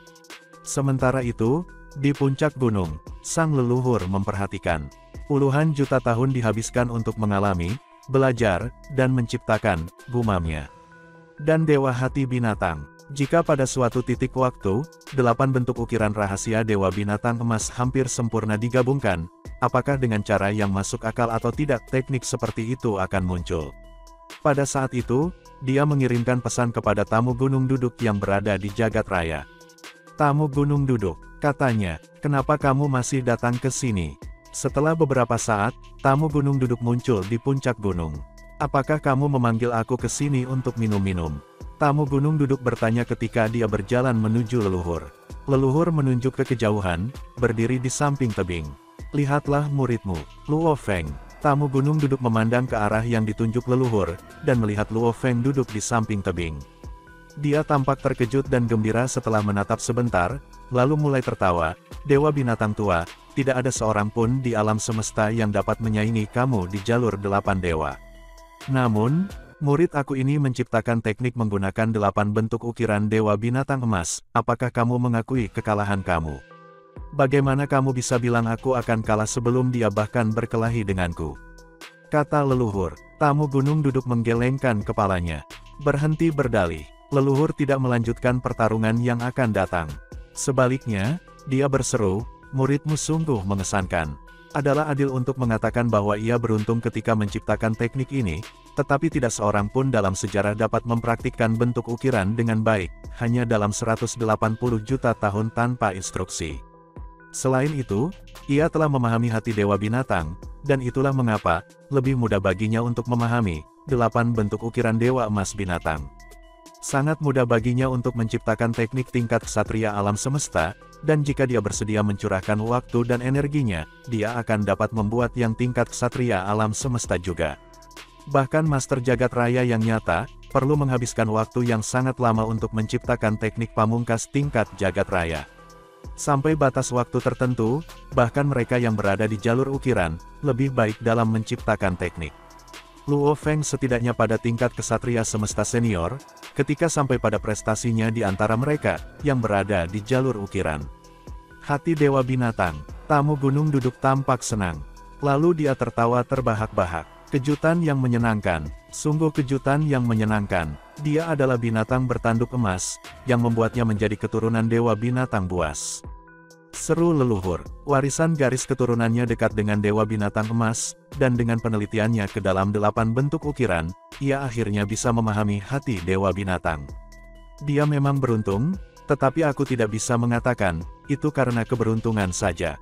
Sementara itu, di puncak gunung, sang leluhur memperhatikan. Puluhan juta tahun dihabiskan untuk mengalami, belajar, dan menciptakan, gumamnya. Dan dewa hati binatang. Jika pada suatu titik waktu, 8 bentuk ukiran rahasia dewa binatang emas hampir sempurna digabungkan, apakah dengan cara yang masuk akal atau tidak, teknik seperti itu akan muncul. Pada saat itu, dia mengirimkan pesan kepada tamu gunung duduk yang berada di jagat raya. Tamu gunung duduk, katanya, kenapa kamu masih datang ke sini? Setelah beberapa saat, tamu gunung duduk muncul di puncak gunung. Apakah kamu memanggil aku ke sini untuk minum-minum? Tamu gunung duduk bertanya ketika dia berjalan menuju leluhur. Leluhur menunjuk ke kejauhan, berdiri di samping tebing. Lihatlah muridmu, Luo Feng. Tamu gunung duduk memandang ke arah yang ditunjuk leluhur, dan melihat Luo Feng duduk di samping tebing. Dia tampak terkejut dan gembira setelah menatap sebentar, lalu mulai tertawa. Dewa binatang tua, tidak ada seorang pun di alam semesta yang dapat menyaingi kamu di jalur 8 dewa. Namun, murid aku ini menciptakan teknik menggunakan 8 bentuk ukiran dewa binatang emas. Apakah kamu mengakui kekalahan kamu? Bagaimana kamu bisa bilang aku akan kalah sebelum dia bahkan berkelahi denganku? Kata leluhur. Tamu gunung duduk menggelengkan kepalanya. Berhenti berdalih. Leluhur tidak melanjutkan pertarungan yang akan datang. Sebaliknya, dia berseru, muridmu sungguh mengesankan. Adalah adil untuk mengatakan bahwa ia beruntung ketika menciptakan teknik ini, tetapi tidak seorang pun dalam sejarah dapat mempraktikkan bentuk ukiran dengan baik, hanya dalam 180 juta tahun tanpa instruksi. Selain itu, ia telah memahami hati dewa binatang, dan itulah mengapa, lebih mudah baginya untuk memahami 8 bentuk ukiran dewa emas binatang. Sangat mudah baginya untuk menciptakan teknik tingkat kesatria alam semesta, dan jika dia bersedia mencurahkan waktu dan energinya, dia akan dapat membuat yang tingkat kesatria alam semesta juga. Bahkan master jagat raya yang nyata, perlu menghabiskan waktu yang sangat lama untuk menciptakan teknik pamungkas tingkat jagat raya. Sampai batas waktu tertentu, bahkan mereka yang berada di jalur ukiran, lebih baik dalam menciptakan teknik. Luo Feng setidaknya pada tingkat kesatria semesta senior, ketika sampai pada prestasinya di antara mereka, yang berada di jalur ukiran. Hati dewa binatang, tamu gunung duduk tampak senang. Lalu dia tertawa terbahak-bahak. Kejutan yang menyenangkan, sungguh kejutan yang menyenangkan. Dia adalah binatang bertanduk emas, yang membuatnya menjadi keturunan dewa binatang buas. Seru leluhur, warisan garis keturunannya dekat dengan Dewa Binatang Emas, dan dengan penelitiannya ke dalam 8 bentuk ukiran, ia akhirnya bisa memahami hati Dewa Binatang. Dia memang beruntung, tetapi aku tidak bisa mengatakan, itu karena keberuntungan saja.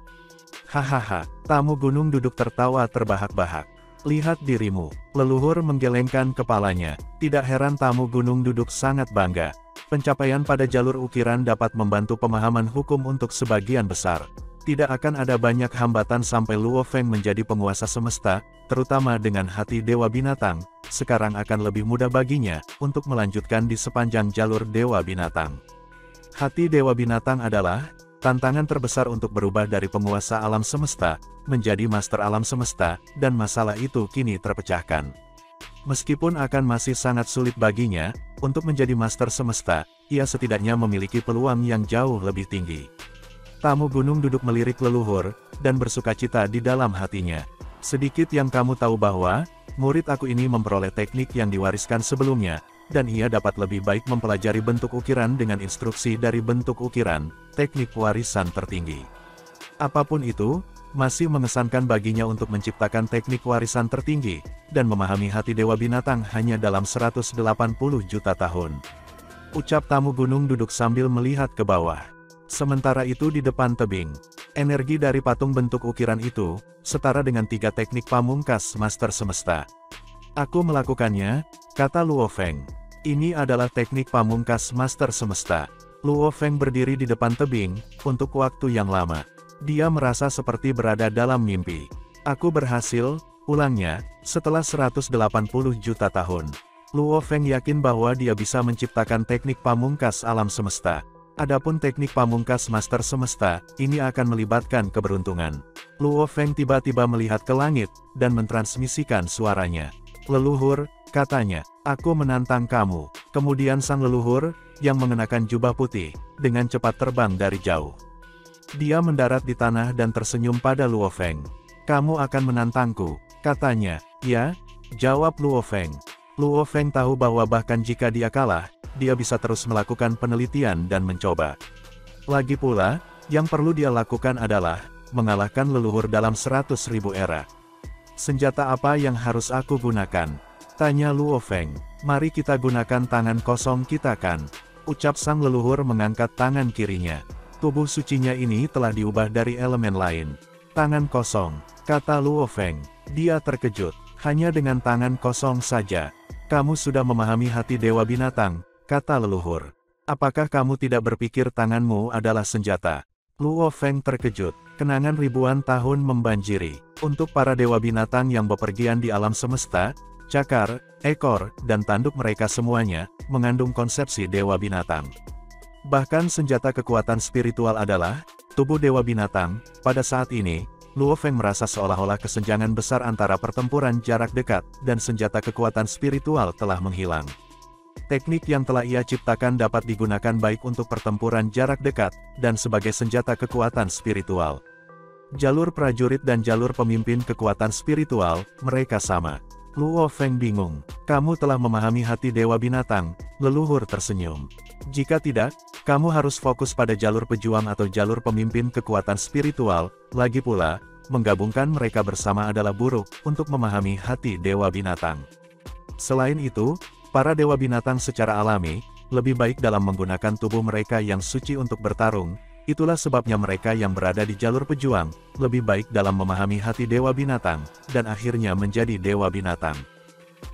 Hahaha, Tamu Gunung Duduk tertawa terbahak-bahak. Lihat dirimu, leluhur menggelengkan kepalanya, tidak heran Tamu Gunung Duduk sangat bangga. Pencapaian pada jalur ukiran dapat membantu pemahaman hukum untuk sebagian besar. Tidak akan ada banyak hambatan sampai Luo Feng menjadi penguasa semesta, terutama dengan hati Dewa Binatang, sekarang akan lebih mudah baginya, untuk melanjutkan di sepanjang jalur Dewa Binatang. Hati Dewa Binatang adalah tantangan terbesar untuk berubah dari penguasa alam semesta, menjadi master alam semesta, dan masalah itu kini terpecahkan. Meskipun akan masih sangat sulit baginya, untuk menjadi master semesta, ia setidaknya memiliki peluang yang jauh lebih tinggi. Tamu Gunung Duduk melirik leluhur, dan bersukacita di dalam hatinya. Sedikit yang kamu tahu bahwa, murid aku ini memperoleh teknik yang diwariskan sebelumnya, dan ia dapat lebih baik mempelajari bentuk ukiran dengan instruksi dari bentuk ukiran, teknik warisan tertinggi. Apapun itu, masih mengesankan baginya untuk menciptakan teknik warisan tertinggi, dan memahami hati Dewa Binatang hanya dalam 180 juta tahun. Ucap Tamu Gunung Duduk sambil melihat ke bawah. Sementara itu di depan tebing, energi dari patung bentuk ukiran itu, setara dengan 3 teknik pamungkas master semesta. Aku melakukannya, kata Luo Feng. Ini adalah teknik pamungkas master semesta. Luo Feng berdiri di depan tebing, untuk waktu yang lama. Dia merasa seperti berada dalam mimpi. Aku berhasil, ulangnya, setelah 180 juta tahun. Luo Feng yakin bahwa dia bisa menciptakan teknik pamungkas alam semesta. Adapun teknik pamungkas master semesta, ini akan melibatkan keberuntungan. Luo Feng tiba-tiba melihat ke langit, dan mentransmisikan suaranya. Leluhur, katanya, aku menantang kamu. Kemudian sang leluhur, yang mengenakan jubah putih, dengan cepat terbang dari jauh. Dia mendarat di tanah dan tersenyum pada Luo Feng. Kamu akan menantangku, katanya. Ya, jawab Luo Feng. Luo Feng tahu bahwa bahkan jika dia kalah, dia bisa terus melakukan penelitian dan mencoba. Lagi pula, yang perlu dia lakukan adalah, mengalahkan leluhur dalam 100.000 era. Senjata apa yang harus aku gunakan? Tanya Luo Feng. Mari kita gunakan tangan kosong kita kan? Ucap sang leluhur mengangkat tangan kirinya. Tubuh sucinya ini telah diubah dari elemen lain. Tangan kosong, kata Luo Feng. Dia terkejut, hanya dengan tangan kosong saja. Kamu sudah memahami hati Dewa Binatang, kata leluhur. Apakah kamu tidak berpikir tanganmu adalah senjata? Luo Feng terkejut, kenangan ribuan tahun membanjiri. Untuk para Dewa Binatang yang bepergian di alam semesta, cakar, ekor, dan tanduk mereka semuanya, mengandung konsepsi Dewa Binatang. Bahkan senjata kekuatan spiritual adalah tubuh Dewa Binatang. Pada saat ini, Luo Feng merasa seolah-olah kesenjangan besar antara pertempuran jarak dekat dan senjata kekuatan spiritual telah menghilang. Teknik yang telah ia ciptakan dapat digunakan baik untuk pertempuran jarak dekat dan sebagai senjata kekuatan spiritual. Jalur prajurit dan jalur pemimpin kekuatan spiritual, mereka sama. Luo Feng bingung. Kamu telah memahami hati Dewa Binatang, leluhur tersenyum. Jika tidak, kamu harus fokus pada jalur pejuang atau jalur pemimpin kekuatan spiritual, lagi pula, menggabungkan mereka bersama adalah buruk, untuk memahami hati Dewa Binatang. Selain itu, para Dewa Binatang secara alami, lebih baik dalam menggunakan tubuh mereka yang suci untuk bertarung, itulah sebabnya mereka yang berada di jalur pejuang, lebih baik dalam memahami hati Dewa Binatang, dan akhirnya menjadi Dewa Binatang.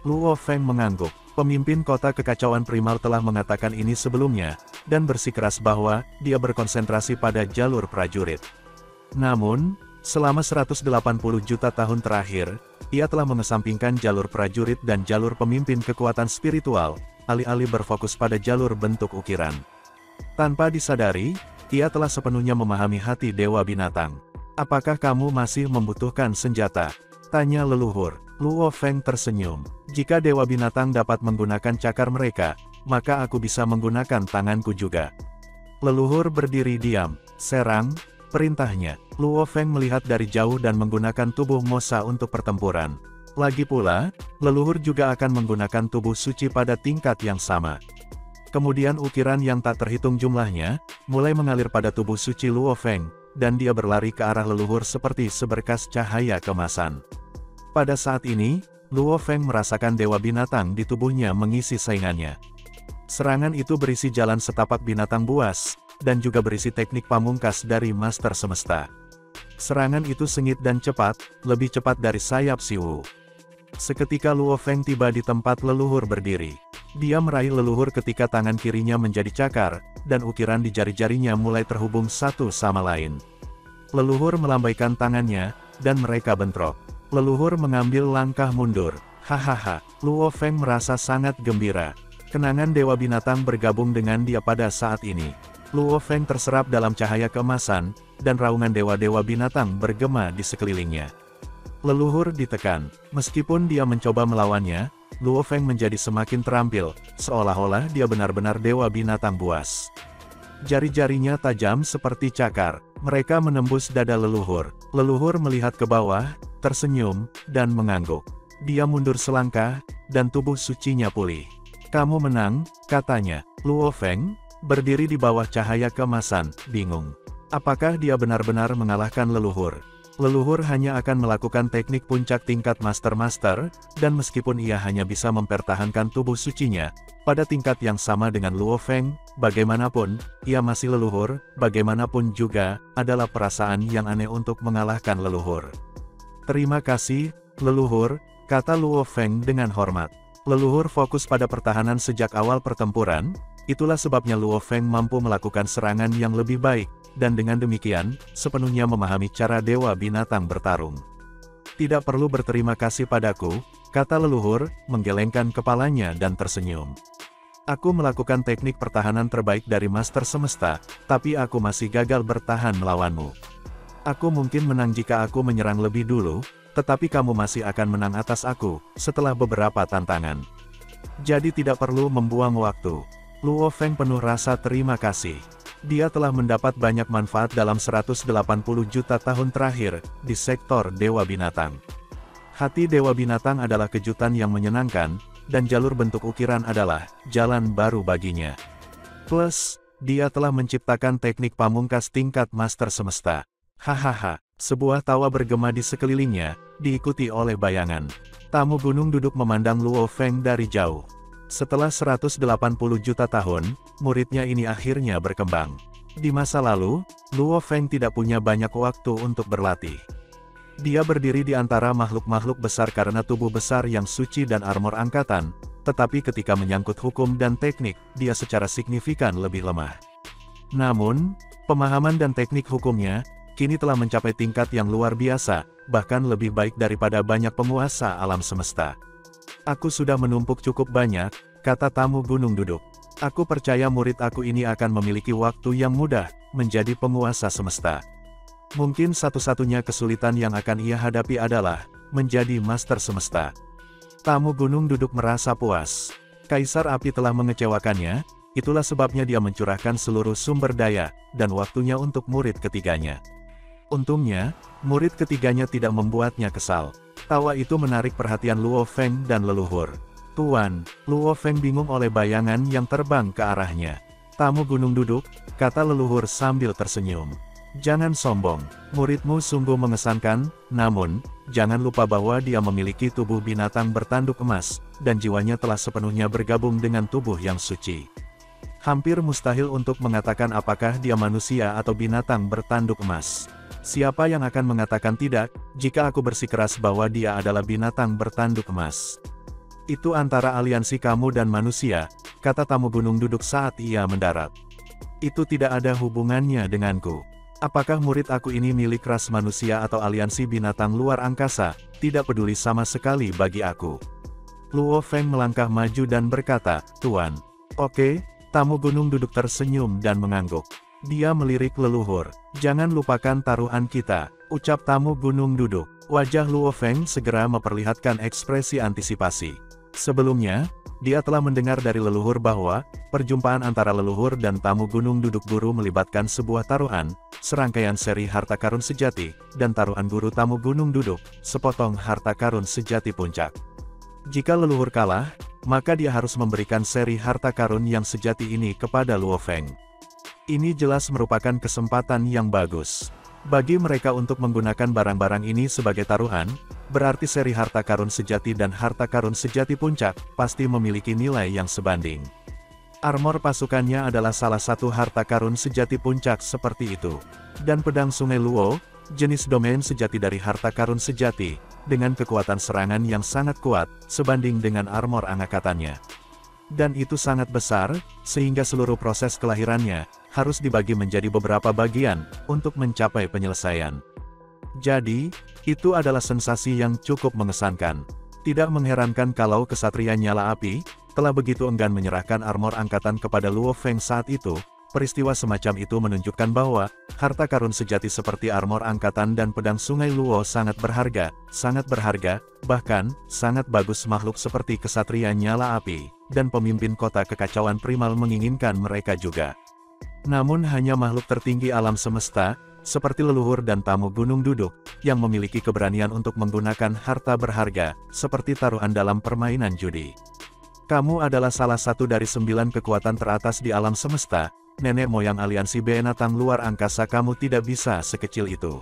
Luo Feng mengangguk. Pemimpin Kota Kekacauan Primal telah mengatakan ini sebelumnya, dan bersikeras bahwa, dia berkonsentrasi pada jalur prajurit. Namun, selama 180 juta tahun terakhir, ia telah mengesampingkan jalur prajurit dan jalur pemimpin kekuatan spiritual, alih-alih berfokus pada jalur bentuk ukiran. Tanpa disadari, ia telah sepenuhnya memahami hati Dewa Binatang. Apakah kamu masih membutuhkan senjata? Tanya leluhur. Luo Feng tersenyum. Jika Dewa Binatang dapat menggunakan cakar mereka, maka aku bisa menggunakan tanganku juga. Leluhur berdiri diam. Serang, perintahnya. Luo Feng melihat dari jauh dan menggunakan tubuh Mosa untuk pertempuran. Lagi pula, leluhur juga akan menggunakan tubuh suci pada tingkat yang sama. Kemudian ukiran yang tak terhitung jumlahnya, mulai mengalir pada tubuh suci Luo Feng, dan dia berlari ke arah leluhur seperti seberkas cahaya kemasan. Pada saat ini, Luo Feng merasakan dewa binatang di tubuhnya mengisi saingannya. Serangan itu berisi jalan setapak binatang buas, dan juga berisi teknik pamungkas dari Master Semesta. Serangan itu sengit dan cepat, lebih cepat dari sayap siwu. Seketika Luo Feng tiba di tempat leluhur berdiri. Dia meraih leluhur ketika tangan kirinya menjadi cakar, dan ukiran di jari-jarinya mulai terhubung satu sama lain. Leluhur melambaikan tangannya, dan mereka bentrok. Leluhur mengambil langkah mundur. Hahaha, Luo Feng merasa sangat gembira. Kenangan dewa binatang bergabung dengan dia pada saat ini. Luo Feng terserap dalam cahaya keemasan, dan raungan dewa-dewa binatang bergema di sekelilingnya. Leluhur ditekan. Meskipun dia mencoba melawannya, Luo Feng menjadi semakin terampil, seolah-olah dia benar-benar dewa binatang buas. Jari-jarinya tajam seperti cakar, mereka menembus dada leluhur. Leluhur melihat ke bawah, tersenyum, dan mengangguk. Dia mundur selangkah, dan tubuh sucinya pulih. "Kamu menang," katanya. Luo Feng, berdiri di bawah cahaya kemasan, bingung. Apakah dia benar-benar mengalahkan leluhur? Leluhur hanya akan melakukan teknik puncak tingkat master-master, dan meskipun ia hanya bisa mempertahankan tubuh sucinya, pada tingkat yang sama dengan Luo Feng, bagaimanapun, ia masih leluhur, bagaimanapun juga, adalah perasaan yang aneh untuk mengalahkan leluhur. "Terima kasih, leluhur," kata Luo Feng dengan hormat. Leluhur fokus pada pertahanan sejak awal pertempuran, itulah sebabnya Luo Feng mampu melakukan serangan yang lebih baik. Dan dengan demikian, sepenuhnya memahami cara dewa binatang bertarung. "Tidak perlu berterima kasih padaku," kata leluhur, menggelengkan kepalanya dan tersenyum. "Aku melakukan teknik pertahanan terbaik dari Master Semesta, tapi aku masih gagal bertahan melawanmu. Aku mungkin menang jika aku menyerang lebih dulu, tetapi kamu masih akan menang atas aku, setelah beberapa tantangan. Jadi tidak perlu membuang waktu." Luo Feng penuh rasa terima kasih. Dia telah mendapat banyak manfaat dalam 180 juta tahun terakhir, di sektor dewa binatang. Hati dewa binatang adalah kejutan yang menyenangkan, dan jalur bentuk ukiran adalah jalan baru baginya. Plus, dia telah menciptakan teknik pamungkas tingkat Master Semesta. Hahaha, sebuah tawa bergema di sekelilingnya, diikuti oleh bayangan. Tamu gunung duduk memandang Luo Feng dari jauh. Setelah 180 juta tahun, muridnya ini akhirnya berkembang. Di masa lalu, Luo Feng tidak punya banyak waktu untuk berlatih. Dia berdiri di antara makhluk-makhluk besar karena tubuh besar yang suci dan armor angkatan, tetapi ketika menyangkut hukum dan teknik, dia secara signifikan lebih lemah. Namun, pemahaman dan teknik hukumnya, kini telah mencapai tingkat yang luar biasa, bahkan lebih baik daripada banyak penguasa alam semesta. "Aku sudah menumpuk cukup banyak," kata tamu gunung duduk. "Aku percaya murid aku ini akan memiliki waktu yang mudah, menjadi penguasa semesta. Mungkin satu-satunya kesulitan yang akan ia hadapi adalah, menjadi master semesta." Tamu gunung duduk merasa puas. Kaisar api telah mengecewakannya, itulah sebabnya dia mencurahkan seluruh sumber daya, dan waktunya untuk murid ketiganya. Untungnya, murid ketiganya tidak membuatnya kesal. Tawa itu menarik perhatian Luo Feng dan leluhur. "Tuan," Luo Feng bingung oleh bayangan yang terbang ke arahnya. "Tamu gunung duduk," kata leluhur sambil tersenyum. "Jangan sombong, muridmu sungguh mengesankan, namun, jangan lupa bahwa dia memiliki tubuh binatang bertanduk emas, dan jiwanya telah sepenuhnya bergabung dengan tubuh yang suci. Hampir mustahil untuk mengatakan apakah dia manusia atau binatang bertanduk emas. Siapa yang akan mengatakan tidak, jika aku bersikeras bahwa dia adalah binatang bertanduk emas. Itu antara aliansi kamu dan manusia," kata tamu gunung duduk saat ia mendarat. "Itu tidak ada hubungannya denganku. Apakah murid aku ini milik ras manusia atau aliansi binatang luar angkasa, tidak peduli sama sekali bagi aku." Luo Feng melangkah maju dan berkata, "Tuan." "Oke," tamu gunung duduk tersenyum dan mengangguk. Dia melirik leluhur. "Jangan lupakan taruhan kita," ucap tamu gunung duduk. Wajah Luo Feng segera memperlihatkan ekspresi antisipasi. Sebelumnya, dia telah mendengar dari leluhur bahwa, perjumpaan antara leluhur dan tamu gunung duduk guru melibatkan sebuah taruhan, serangkaian seri harta karun sejati, dan taruhan guru tamu gunung duduk, sepotong harta karun sejati puncak. Jika leluhur kalah, maka dia harus memberikan seri harta karun yang sejati ini kepada Luo Feng. Ini jelas merupakan kesempatan yang bagus. Bagi mereka untuk menggunakan barang-barang ini sebagai taruhan, berarti seri harta karun sejati dan harta karun sejati puncak, pasti memiliki nilai yang sebanding. Armor pasukannya adalah salah satu harta karun sejati puncak seperti itu. Dan pedang Sungai Luo, jenis domain sejati dari harta karun sejati, dengan kekuatan serangan yang sangat kuat, sebanding dengan armor angkatannya. Dan itu sangat besar, sehingga seluruh proses kelahirannya, harus dibagi menjadi beberapa bagian, untuk mencapai penyelesaian. Jadi, itu adalah sensasi yang cukup mengesankan. Tidak mengherankan kalau Kesatria Nyala Api, telah begitu enggan menyerahkan armor angkatan kepada Luo Feng saat itu. Peristiwa semacam itu menunjukkan bahwa, harta karun sejati seperti armor angkatan dan pedang Sungai Luo sangat berharga, bahkan, sangat bagus makhluk seperti Kesatria Nyala Api, dan pemimpin kota kekacauan primal menginginkan mereka juga. Namun hanya makhluk tertinggi alam semesta, seperti leluhur dan tamu gunung duduk, yang memiliki keberanian untuk menggunakan harta berharga, seperti taruhan dalam permainan judi. Kamu adalah salah satu dari 9 kekuatan teratas di alam semesta, nenek moyang aliansi binatang luar angkasa kamu tidak bisa sekecil itu.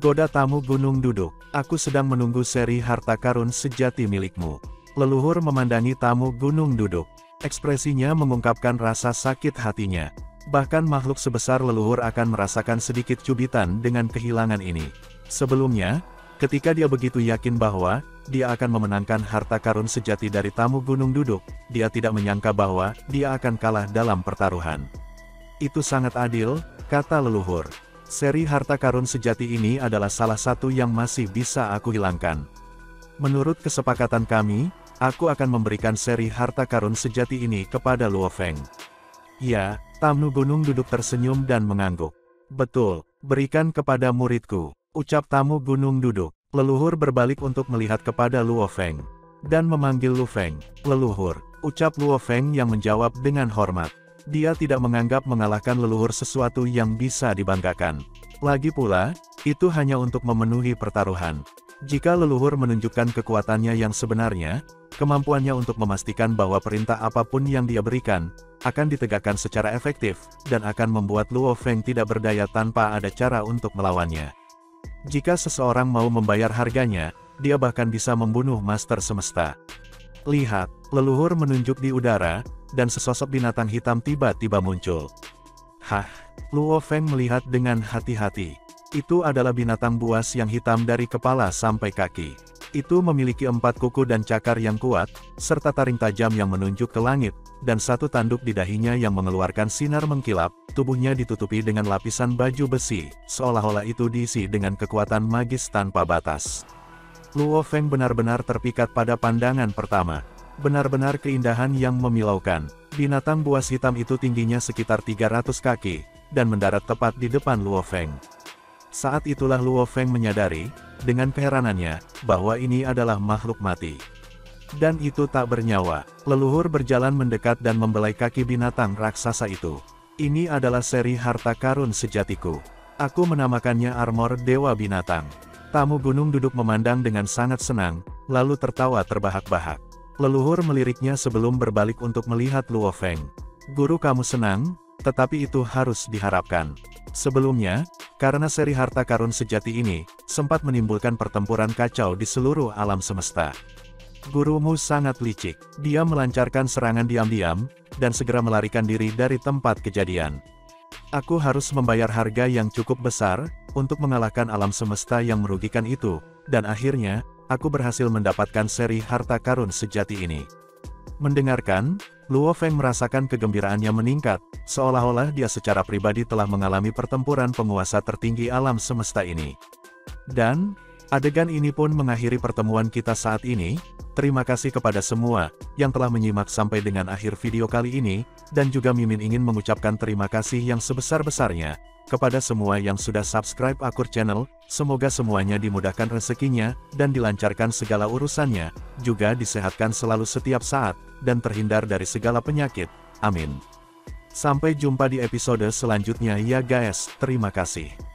Goda tamu gunung duduk, aku sedang menunggu seri harta karun sejati milikmu. Leluhur memandangi tamu gunung duduk. Ekspresinya mengungkapkan rasa sakit hatinya. Bahkan makhluk sebesar leluhur akan merasakan sedikit cubitan dengan kehilangan ini. Sebelumnya, ketika dia begitu yakin bahwa dia akan memenangkan harta karun sejati dari tamu gunung duduk, dia tidak menyangka bahwa dia akan kalah dalam pertaruhan. Itu sangat adil, kata leluhur. Seri harta karun sejati ini adalah salah satu yang masih bisa aku hilangkan. Menurut kesepakatan kami, aku akan memberikan seri harta karun sejati ini kepada Luo Feng. Ya, Tamu Gunung Duduk tersenyum dan mengangguk. Betul, berikan kepada muridku, ucap Tamu Gunung Duduk. Leluhur berbalik untuk melihat kepada Luo Feng. Dan memanggil Luo Feng, leluhur, ucap Luo Feng yang menjawab dengan hormat. Dia tidak menganggap mengalahkan leluhur sesuatu yang bisa dibanggakan. Lagi pula, itu hanya untuk memenuhi pertaruhan. Jika leluhur menunjukkan kekuatannya yang sebenarnya, kemampuannya untuk memastikan bahwa perintah apapun yang dia berikan, akan ditegakkan secara efektif, dan akan membuat Luo Feng tidak berdaya tanpa ada cara untuk melawannya. Jika seseorang mau membayar harganya, dia bahkan bisa membunuh master semesta. Lihat, leluhur menunjuk di udara, dan sesosok binatang hitam tiba-tiba muncul. Hah, Luo Feng melihat dengan hati-hati. Itu adalah binatang buas yang hitam dari kepala sampai kaki. Itu memiliki 4 kuku dan cakar yang kuat, serta taring tajam yang menunjuk ke langit, dan satu tanduk di dahinya yang mengeluarkan sinar mengkilap. Tubuhnya ditutupi dengan lapisan baju besi, seolah-olah itu diisi dengan kekuatan magis tanpa batas. Luo Feng benar-benar terpikat pada pandangan pertama. Benar-benar keindahan yang memilaukan. Binatang buas hitam itu tingginya sekitar 300 kaki, dan mendarat tepat di depan Luo Feng. Saat itulah Luo Feng menyadari, dengan keheranannya, bahwa ini adalah makhluk mati. Dan itu tak bernyawa. Leluhur berjalan mendekat dan membelai kaki binatang raksasa itu. Ini adalah seri harta karun sejatiku. Aku menamakannya Armor Dewa Binatang. Tamu Gunung Duduk memandang dengan sangat senang, lalu tertawa terbahak-bahak. Leluhur meliriknya sebelum berbalik untuk melihat Luo Feng. Guru kamu senang, tetapi itu harus diharapkan. Sebelumnya, karena seri harta karun sejati ini, sempat menimbulkan pertempuran kacau di seluruh alam semesta. Gurumu sangat licik. Dia melancarkan serangan diam-diam, dan segera melarikan diri dari tempat kejadian. Aku harus membayar harga yang cukup besar, untuk mengalahkan alam semesta yang merugikan itu, dan akhirnya, aku berhasil mendapatkan seri harta karun sejati ini. Mendengarkan, Luo Feng merasakan kegembiraannya meningkat, seolah-olah dia secara pribadi telah mengalami pertempuran penguasa tertinggi alam semesta ini. Dan, adegan ini pun mengakhiri pertemuan kita saat ini. Terima kasih kepada semua, yang telah menyimak sampai dengan akhir video kali ini, dan juga Mimin ingin mengucapkan terima kasih yang sebesar-besarnya, kepada semua yang sudah subscribe Akur Channel. Semoga semuanya dimudahkan rezekinya, dan dilancarkan segala urusannya, juga disehatkan selalu setiap saat, dan terhindar dari segala penyakit. Amin. Sampai jumpa di episode selanjutnya ya guys, terima kasih.